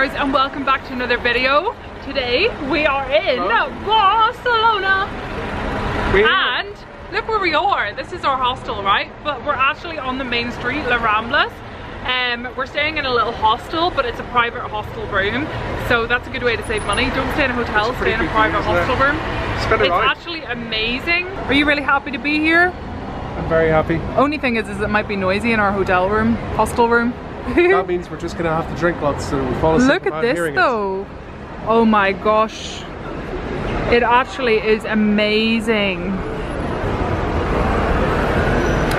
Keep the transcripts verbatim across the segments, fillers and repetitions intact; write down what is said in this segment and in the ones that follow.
viewers, and welcome back to another video. Today we are in oh. Barcelona, really? And look where we are. This is our hostel, right? But we're actually on the main street, La Rambla. Um, we're staying in a little hostel, but it's a private hostel room, so that's a good way to save money. Don't stay in a hotel, stay in a private hostel room. It's, it's actually amazing. Are you really happy to be here? I'm very happy. Only thing is, is it might be noisy in our hotel room, hostel room. That means we're just gonna have to drink lots so we fall asleep. Look at this though. It. Oh my gosh. It actually is amazing.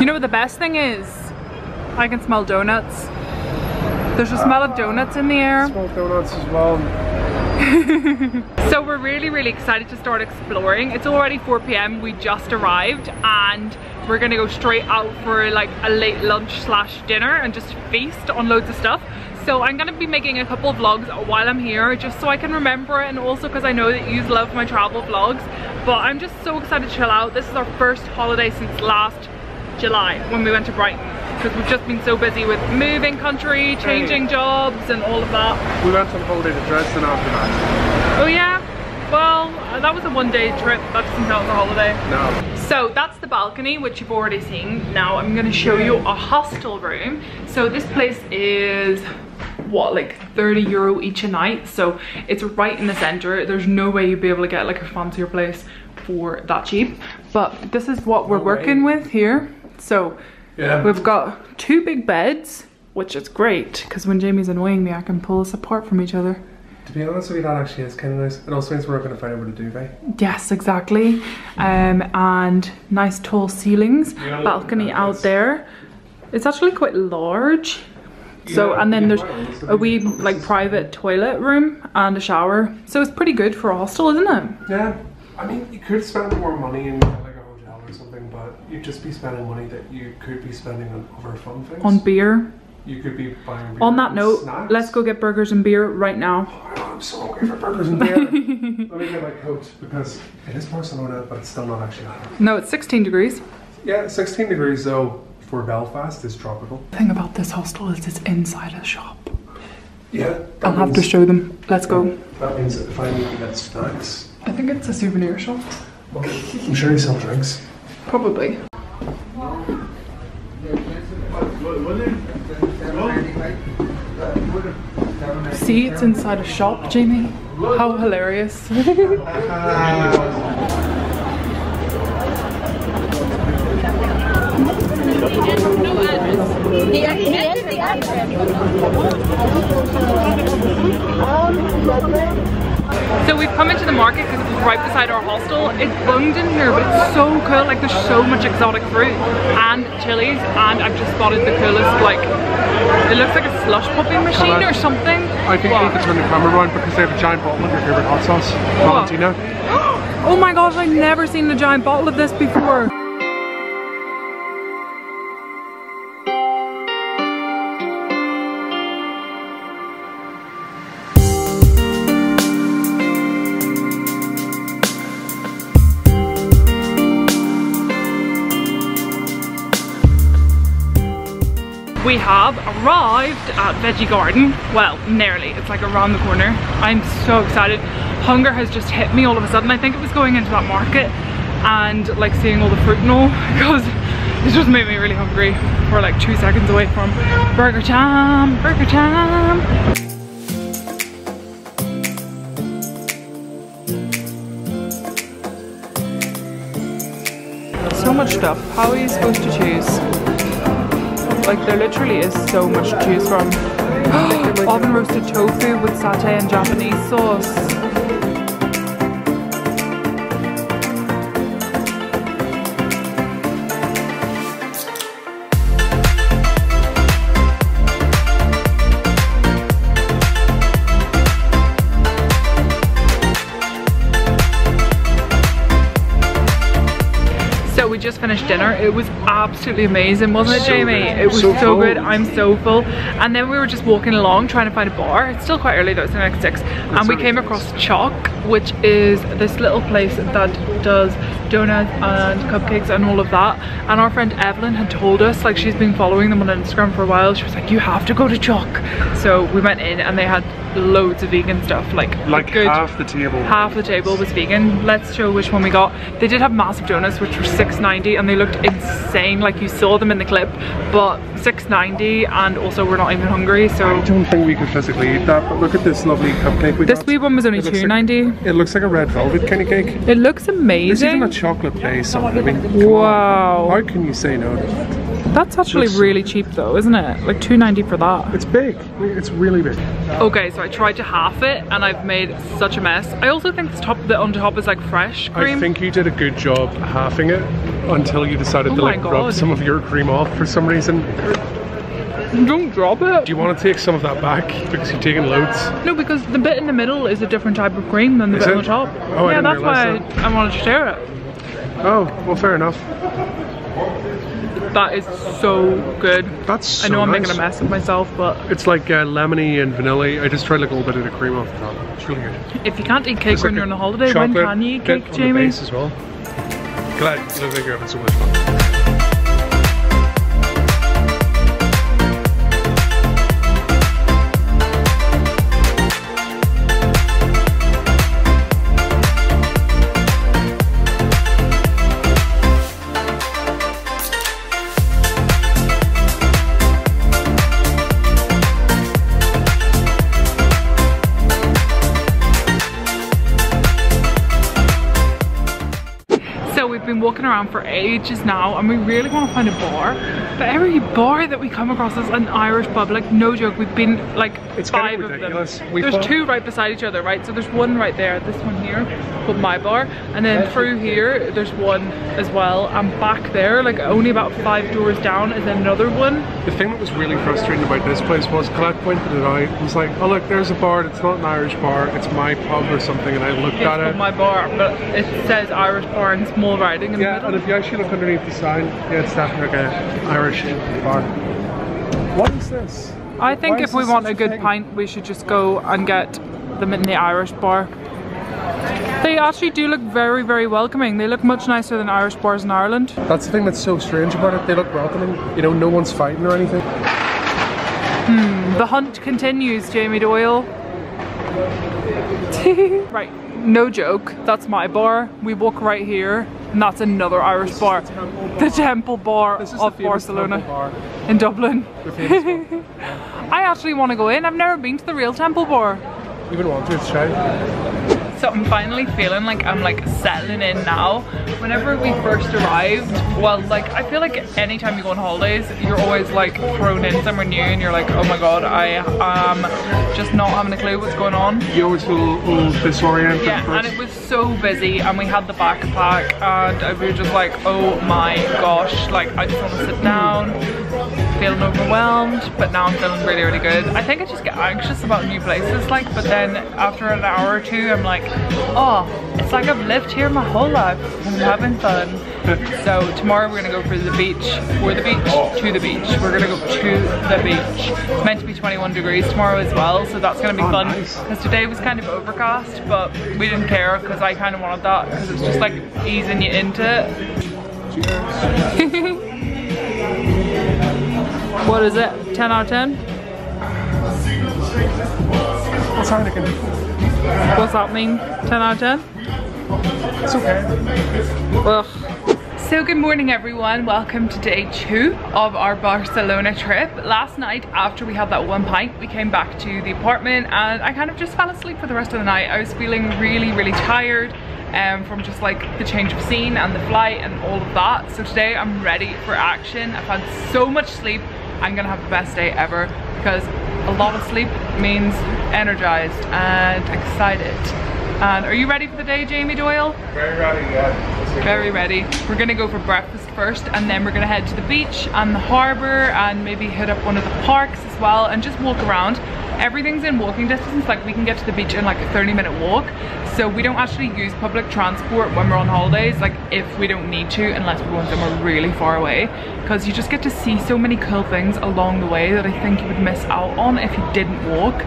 You know what the best thing is? I can smell donuts. There's a smell uh, of donuts in the air. I smell donuts as well. So we're really, really excited to start exploring. It's already four p m We just arrived and we're gonna go straight out for like a late lunch slash dinner and just feast on loads of stuff. So I'm gonna be making a couple of vlogs while I'm here, just so I can remember it, and also because I know that you love my travel vlogs. But I'm just so excited to chill out. This is our first holiday since last July when we went to Brighton, because we've just been so busy with moving country, changing jobs and all of that. We went on holiday to Dresden after that. Oh yeah? Well, that was a one day trip, that's not a holiday. No. So that's the balcony, which you've already seen. Now I'm going to show you a hostel room. So this place is, what, like thirty euro each a night, so it's right in the center. There's no way you'd be able to get like a fancier place for that cheap, but this is what we're no working way. with here. So yeah. We've got two big beds, which is great, because when Jamie's annoying me, I can pull us apart from each other. To be honest with you, that actually is kind of nice. It also means we're not going to find over to duvet. Yes, exactly. Um, and nice tall ceilings, yeah, balcony out there. It's actually quite large. Yeah, so, and then yeah, there's wow, a wee like private toilet room and a shower. So it's pretty good for a hostel, isn't it? Yeah. I mean, you could spend more money in like a hotel or something, but you'd just be spending money that you could be spending on other fun things. On beer. You could be buying beer. On that note, snacks. Let's go get burgers and beer right now. Oh, I'm so hungry for burgers and beer. Let me get my coat, because it is Barcelona, but it's still not actually hot. No, it's sixteen degrees. Yeah, sixteen degrees though for Belfast is tropical. The thing about this hostel is it's inside a shop. Yeah. I'll means, have to show them. Let's go. That means that if I need to get snacks. I think it's a souvenir shop. Well, I'm sure you sell drinks. Probably. See, it's inside a shop, Jamie. How hilarious. So we've come into the market because it's right beside our hostel. It's bunged in here, but it's so cool. Like, there's so much exotic fruit and chilies, and I've just spotted the coolest, like, it looks like a slush puppy machine or something. I think you can turn the camera around because they have a giant bottle of your favorite hot sauce, Valentina. Oh my gosh, I've never seen a giant bottle of this before. We have arrived at Veggie Garden. Well, nearly. It's like around the corner. I'm so excited. Hunger has just hit me all of a sudden. I think it was going into that market and like seeing all the fruit and all, because it's just made me really hungry. We're like two seconds away from burger time, burger time. So much stuff. How are you supposed to choose? Like, there literally is so much to choose from. Oven roasted tofu with satay and Japanese sauce. So we just finished dinner. It was absolutely amazing, wasn't it, Jamie? It was so good. I'm so full. And then we were just walking along trying to find a bar. It's still quite early though, it's the next six. And we came across Choc, which is this little place that does donuts and cupcakes and all of that. And our friend Evelyn had told us, like, she's been following them on Instagram for a while. She was like, you have to go to Choc. So we went in and they had loads of vegan stuff, like like good, half the table half the table was vegan. Let's show which one we got. They did have massive donuts which were six ninety and they looked insane, like you saw them in the clip, but six ninety, and also we're not even hungry, so I don't think we could physically eat that. But look at this lovely cupcake we this got. Wee one was only two ninety. Like, it looks like a red velvet kind of cake. It looks amazing. There's even a chocolate base on it. I mean, wow, how can you say no? That's actually really cheap though, isn't it? Like two ninety for that. It's big. It's really big. Okay, so I tried to half it and I've made such a mess. I also think this top bit on top is like fresh cream. I think you did a good job halving it until you decided oh to like God. rub some of your cream off for some reason. Don't drop it. Do you want to take some of that back because you've taken loads? No, because the bit in the middle is a different type of cream than the is bit it? on the top. Oh, yeah, I that's why that. I, I wanted to share it. Oh, well, fair enough. That is so good. That's so I know I'm nice. making a mess of myself, but it's like uh, lemony and vanilla. I just tried like a little bit of the cream off the top. It's really good. If you can't eat cake like when you're on a holiday, when can you eat cake, Jamie? The base as well. Glad you look like you're having so much fun. Walking around for ages now and we really want to find a bar, but every bar that we come across is an Irish pub, like no joke. We've been like it's five of them. We there's two right beside each other, right? So there's one right there, this one here called My Bar, and then through here there's one as well, and back there like only about five doors down is another one. The thing that was really frustrating about this place was Colette pointed it out. It was like, oh look, there's a bar, it's not an Irish bar, it's My Pub or something, and I looked it's at it My Bar, but it says Irish Bar in small writing. Yeah, and if you actually look underneath the sign, yeah, it's that like a Irish bar. What is this? I think Why if we want a good thing? pint, we should just go and get them in the Irish bar. They actually do look very, very welcoming. They look much nicer than Irish bars in Ireland. That's the thing that's so strange about it. They look welcoming. You know, no one's fighting or anything. Hmm, the hunt continues, Jamie Doyle. Right, no joke, that's My Bar. We walk right here. And that's another Irish this bar. The Temple Bar, the Temple Bar of Barcelona bar. in Dublin. I actually want to go in. I've never been to the real Temple Bar. You would want to, it's shy. So I'm finally feeling like I'm like settling in now. Whenever we first arrived, well, like I feel like anytime you go on holidays, you're always like thrown in somewhere new and you're like, oh my god, I am just not having a clue what's going on. You always feel all disoriented. Yeah, first. And it was so busy and we had the backpack and we were just like, oh my gosh, like I just want to sit down, feeling overwhelmed, but now I'm feeling really, really good. I think I just get anxious about new places, like, but then after an hour or two, I'm like, oh, it's like I've lived here my whole life. I'm having fun. So tomorrow we're gonna go for the beach, or the beach, to the beach. We're gonna go to the beach. It's meant to be twenty-one degrees tomorrow as well, so that's gonna be oh, fun. Because nice. Today was kind of overcast, but we didn't care because I kind of wanted that because it's just like easing you into it. What is it? ten out of ten? What's Heineken? What's that mean? ten out of ten? It's okay. Ugh. So good morning everyone. Welcome to day two of our Barcelona trip. Last night after we had that one pint, we came back to the apartment and I kind of just fell asleep for the rest of the night. I was feeling really, really tired. Um, from just like the change of scene and the flight and all of that. So today I'm ready for action. I've had so much sleep. I'm gonna have the best day ever because a lot of sleep means energized and excited. And are you ready for the day, Jamie Doyle? Very ready, yeah. Very ready. We're gonna go for breakfast first and then we're gonna head to the beach and the harbor and maybe hit up one of the parks as well and just walk around. Everything's in walking distance, like we can get to the beach in like a thirty minute walk, so we don't actually use public transport when we're on holidays, like if we don't need to, unless we want them are really far away, because you just get to see so many cool things along the way that I think you would miss out on if you didn't walk.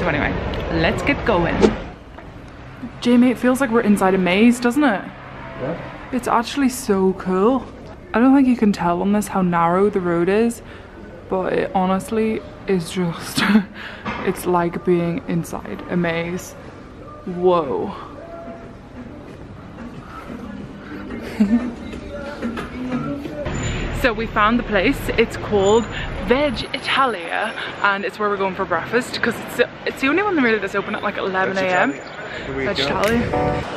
So anyway, let's get going. Jamie, it feels like we're inside a maze, doesn't it? Yeah. It's actually so cool. I don't think you can tell on this how narrow the road is, but it honestly is just it's like being inside a maze. Whoa. So we found the place. It's called Veg Italia and it's where we're going for breakfast because it's the, it's the only one that really does open at like eleven A M Veg Italia.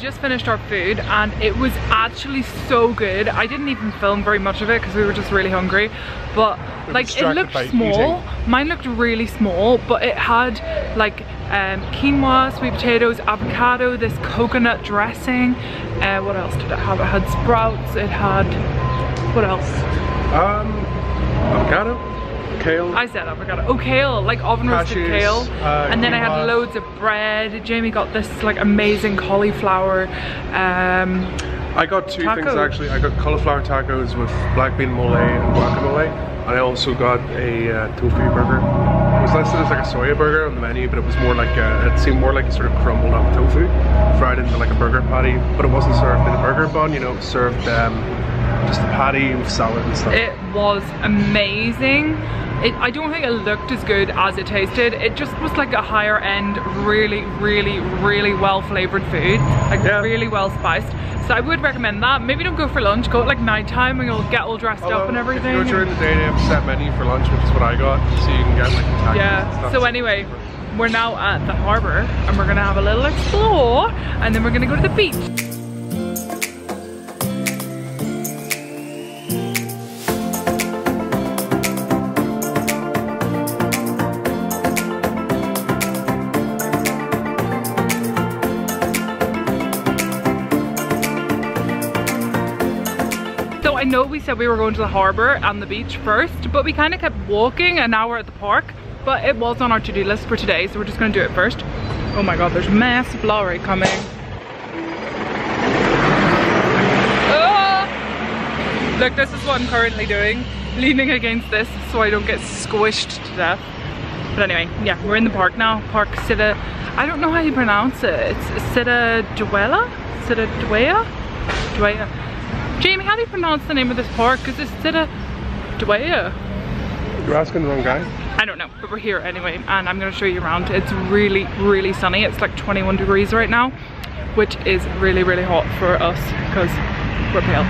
Just finished our food and it was actually so good. I didn't even film very much of it because we were just really hungry, but we like it looked small. Eating. Mine looked really small, but it had like um, quinoa, sweet potatoes, avocado, this coconut dressing. Uh, what else did it have? It had sprouts, it had, what else? Um, avocado? Kale. I said avocado. Oh, kale, like oven Cashews, roasted kale. Uh, and then I had loads of bread. Jamie got this like amazing cauliflower. Um, I got two taco. things actually. I got cauliflower tacos with black bean mole and guacamole. And I also got a uh, tofu burger. It was listed as like a soya burger on the menu, but it was more like a, it seemed more like a sort of crumbled up tofu fried into like a burger patty. But it wasn't served in a burger bun, you know, it was served um, just a patty with salad and stuff. It was amazing. It, I don't think it looked as good as it tasted. It just was like a higher end, really, really, really well flavored food. Like yeah. really well spiced. So I would recommend that. Maybe don't go for lunch, go at like night time and you'll get all dressed Although, up and everything. If you go during the day, they have a set menu for lunch, which is what I got. So you can get like tacos Yeah, and stuff. So anyway, we're now at the harbor and we're gonna have a little explore and then we're gonna go to the beach. I know we said we were going to the harbour and the beach first, but we kind of kept walking and now we're at the park, but it was on our to-do list for today, so we're just going to do it first. Oh my god, there's a massive lorry coming. Oh! Look, this is what I'm currently doing, leaning against this so I don't get squished to death. But anyway, yeah, we're in the park now. Park Sida. I don't know how you pronounce it. It's Cereduella? Cereduella? Cereduella. Jamie, how do you pronounce the name of this park? Because it's Cereduella. You're asking the wrong guy. I don't know, but we're here anyway, and I'm going to show you around. It's really, really sunny. It's like twenty-one degrees right now, which is really, really hot for us because we're pale.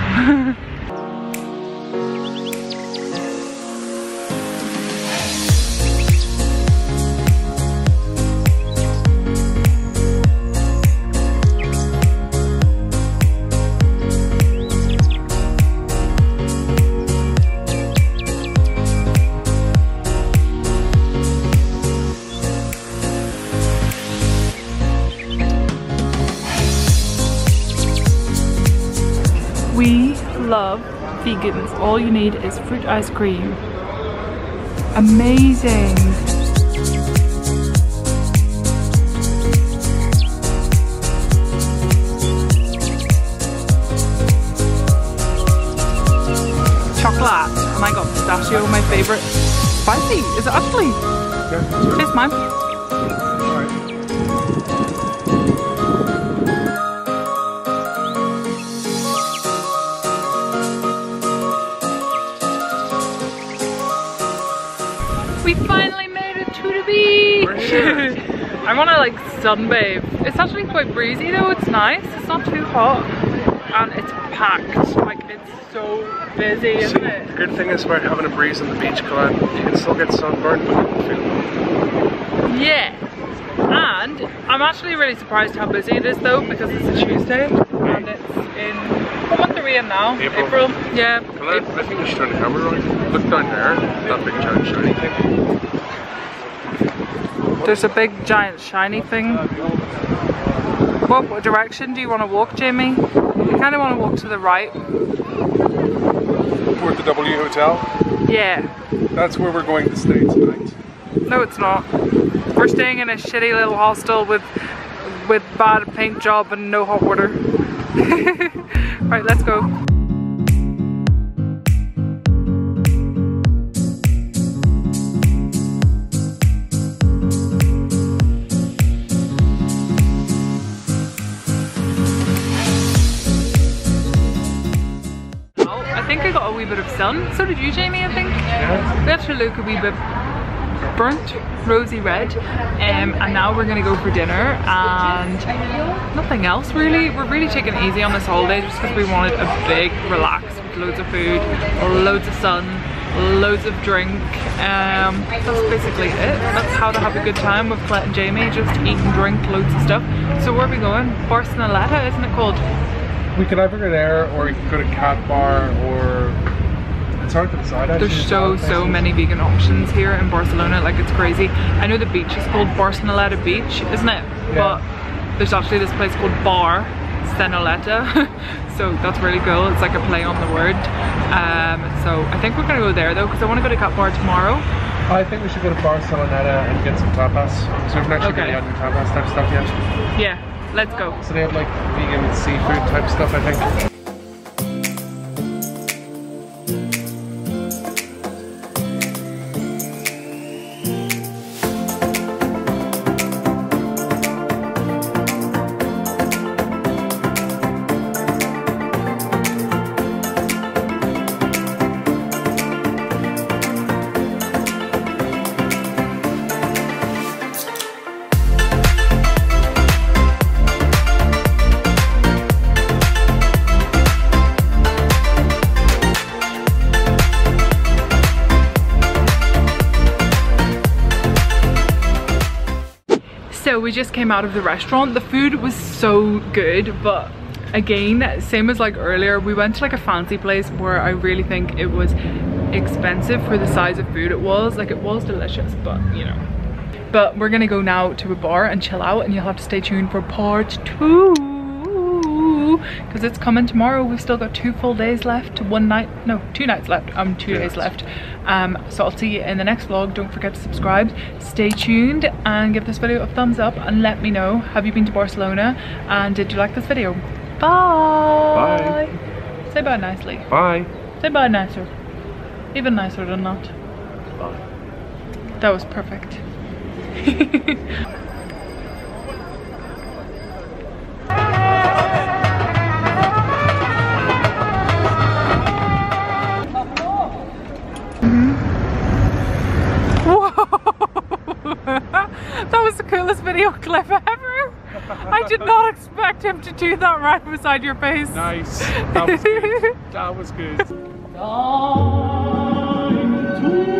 Love vegans. All you need is fruit ice cream. Amazing. Chocolate. And I got pistachio, my favorite. Spicy. Is it actually? Yeah, sure. Taste mine. All right. We finally made it to the beach! I want to like sunbathe. It's actually quite breezy though, it's nice. It's not too hot and it's packed. Like it's so busy, isn't it? The good thing is about having a breeze on the beach, Colin, you can still get sunburned but you feel good. Yeah! And I'm actually really surprised how busy it is though because it's a Tuesday and it's in... What month are we in now? April. April. Yeah. Well, April. I think we should turn the camera around. Look down there, that big giant shiny thing. There's a big giant shiny thing. What direction do you want to walk, Jamie? You kind of want to walk to the right. We're at the W Hotel. Yeah. That's where we're going to stay tonight. No, it's not. We're staying in a shitty little hostel with with bad paint job and no hot water. Right, let's go. Oh, I think I got a wee bit of sun. So did you, Jamie, I think? Yeah. We actually look a wee bit burnt, rosy red, um, and now we're gonna go for dinner and nothing else really. We're really taking it easy on this holiday just because we wanted a big relax with loads of food, loads of sun, loads of drink. Um, that's basically it. That's how to have a good time with Colette and Jamie, just eat and drink loads of stuff. So where are we going? Bar Senoleta, isn't it called? We could either go there or we could go to Cat Bar, or it's hard to decide. There's so, so many vegan options here in Barcelona, like it's crazy. I know the beach is called Bar Senoleta Beach, isn't it? Yeah. But there's actually this place called Bar Senoleta, so that's really cool. It's like a play on the word. Um, so I think we're gonna go there though, because I want to go to Cat Bar tomorrow. I think we should go to Bar Senoleta and get some tapas. So we've not actually okay. got any tapas type stuff yet. Yeah, let's go. So they have like vegan seafood type stuff, I think. So we just came out of the restaurant. The food was so good, but again, same as like earlier, we went to like a fancy place where I really think it was expensive for the size of food it was. Like, it was delicious, but you know. But we're gonna go now to a bar and chill out, and you'll have to stay tuned for part two, because it's coming tomorrow. We've still got two full days left, one night, no, two nights left, um, two days left. Um, so I'll see you in the next vlog. Don't forget to subscribe, stay tuned, and give this video a thumbs up, and let me know, have you been to Barcelona, and did you like this video? Bye! Bye! Say bye nicely. Bye! Say bye nicer. Even nicer than that. Bye. That was perfect. That was the coolest video clip ever. I did not expect him to do that right beside your face. Nice. That was good. That was good.